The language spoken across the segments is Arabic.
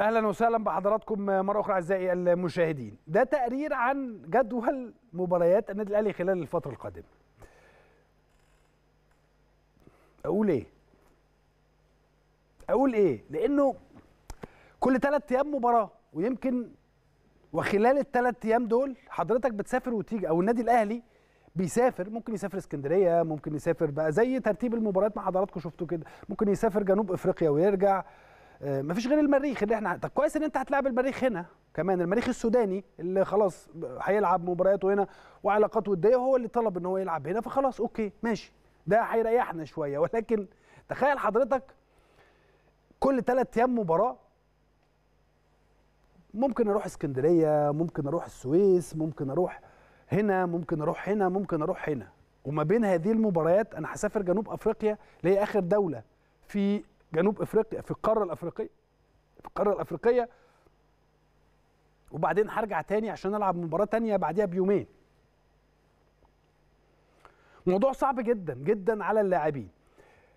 اهلا وسهلا بحضراتكم مره اخرى اعزائي المشاهدين. ده تقرير عن جدول مباريات النادي الاهلي خلال الفتره القادمه. اقول ايه؟ لانه كل 3 ايام مباراه، ويمكن وخلال ال3 ايام دول حضرتك بتسافر وتيجي، او النادي الاهلي بيسافر، ممكن يسافر اسكندريه، ممكن يسافر بقى زي ترتيب المباريات مع حضراتكم شفتوا كده، ممكن يسافر جنوب افريقيا ويرجع. مفيش غير المريخ اللي احنا، طب كويس ان انت هتلعب المريخ هنا كمان، المريخ السوداني اللي خلاص هيلعب مبارياته هنا وعلاقاته الديه، هو اللي طلب ان هو يلعب هنا، فخلاص اوكي ماشي، ده هيريحنا شويه. ولكن تخيل حضرتك كل 3 ايام مباراه، ممكن اروح اسكندريه، ممكن اروح السويس، ممكن اروح هنا، ممكن اروح هنا، ممكن اروح هنا، وما بين هذه المباريات انا هسافر جنوب افريقيا اللي هي اخر دوله في جنوب افريقيا في القاره الافريقيه، وبعدين هرجع تاني عشان العب مباراه تانيه بعديها بيومين. موضوع صعب جدا جدا على اللاعبين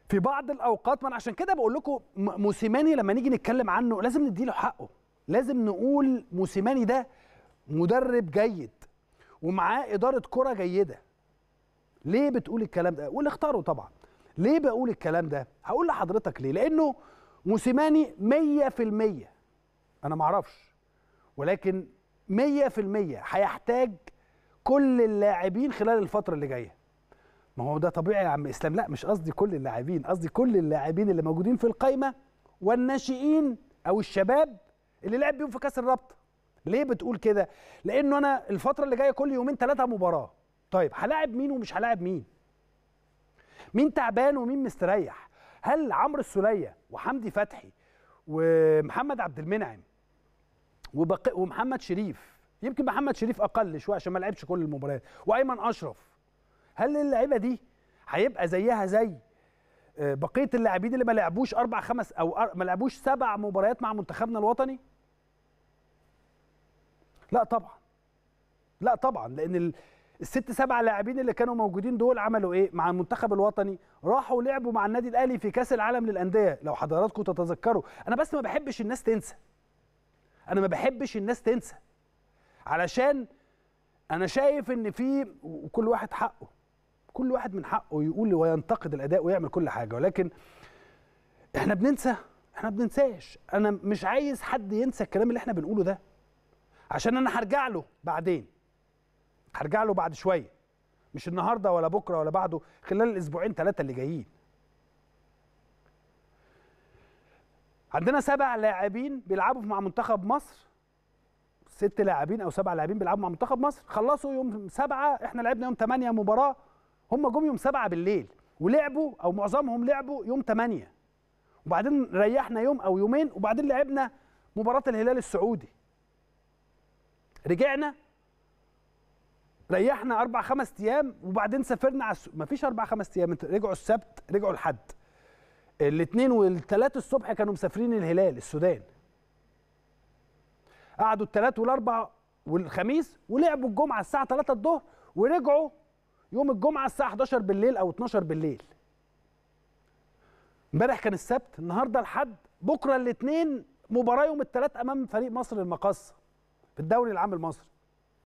في بعض الاوقات. من عشان كده بقول لكم موسيماني لما نيجي نتكلم عنه لازم نديله حقه، لازم نقول موسيماني ده مدرب جيد ومعاه اداره كره جيده. ليه بتقول الكلام ده؟ واللي اختاره طبعا. ليه بقول الكلام ده؟ هقول لحضرتك ليه. لانه موسيماني 100%، انا معرفش، ولكن 100% هيحتاج كل اللاعبين خلال الفتره اللي جايه. ما هو ده طبيعي يا عم اسلام. لا، مش قصدي كل اللاعبين، قصدي كل اللاعبين اللي موجودين في القايمه والناشئين او الشباب اللي لعب بيهم في كاس الرابطه. ليه بتقول كده؟ لانه انا الفتره اللي جايه كل يومين 3 مباراه. طيب هلاعب مين ومش هلاعب مين؟ مين تعبان ومين مستريح؟ هل عمرو السوليه وحمدي فتحي ومحمد عبد المنعم ومحمد شريف، يمكن محمد شريف اقل شويه عشان ما لعبش كل المباريات، وايمن اشرف، هل اللعيبه دي هيبقى زيها زي بقيه اللاعبين اللي ما لعبوش 4 5 او ما لعبوش 7 مباريات مع منتخبنا الوطني؟ لا طبعا، لا طبعا، لان ال6 7 لاعبين اللي كانوا موجودين دول عملوا ايه مع المنتخب الوطني؟ راحوا لعبوا مع النادي الاهلي في كاس العالم للانديه لو حضراتكم تتذكروا. انا بس ما بحبش الناس تنسى، انا ما بحبش الناس تنسى، علشان انا شايف ان في، وكل واحد حقه، كل واحد من حقه يقول وينتقد الاداء ويعمل كل حاجه، ولكن احنا بننسى، احنا ما بننساش. انا مش عايز حد ينسى الكلام اللي احنا بنقوله ده، عشان انا هرجع له بعدين، هرجع له بعد شويه، مش النهارده ولا بكره ولا بعده، خلال ال2 3 اسبوع اللي جايين. عندنا 7 لاعبين بيلعبوا مع منتخب مصر، 6 لاعبين أو 7 لاعبين بيلعبوا مع منتخب مصر، خلصوا يوم 7، احنا لعبنا يوم 8 مباراه، هم جم يوم 7 بالليل ولعبوا، او معظمهم لعبوا يوم 8، وبعدين ريحنا يوم او يومين، وبعدين لعبنا مباراه الهلال السعودي، رجعنا ريحنا 4 5 ايام، وبعدين سافرنا على مفيش 4 5 ايام، رجعوا السبت، رجعوا الحد، ال2 وال3 الصبح كانوا مسافرين الهلال السودان، قعدوا ال3 وال4 والخميس ولعبوا الجمعه الساعه 3 الظهر، ورجعوا يوم الجمعه الساعه 11 بالليل او 12 بالليل. امبارح كان السبت، النهارده الحد، بكره الاثنين مباراه يوم الثلاث امام فريق مصر المقاصه في الدوري العام المصري.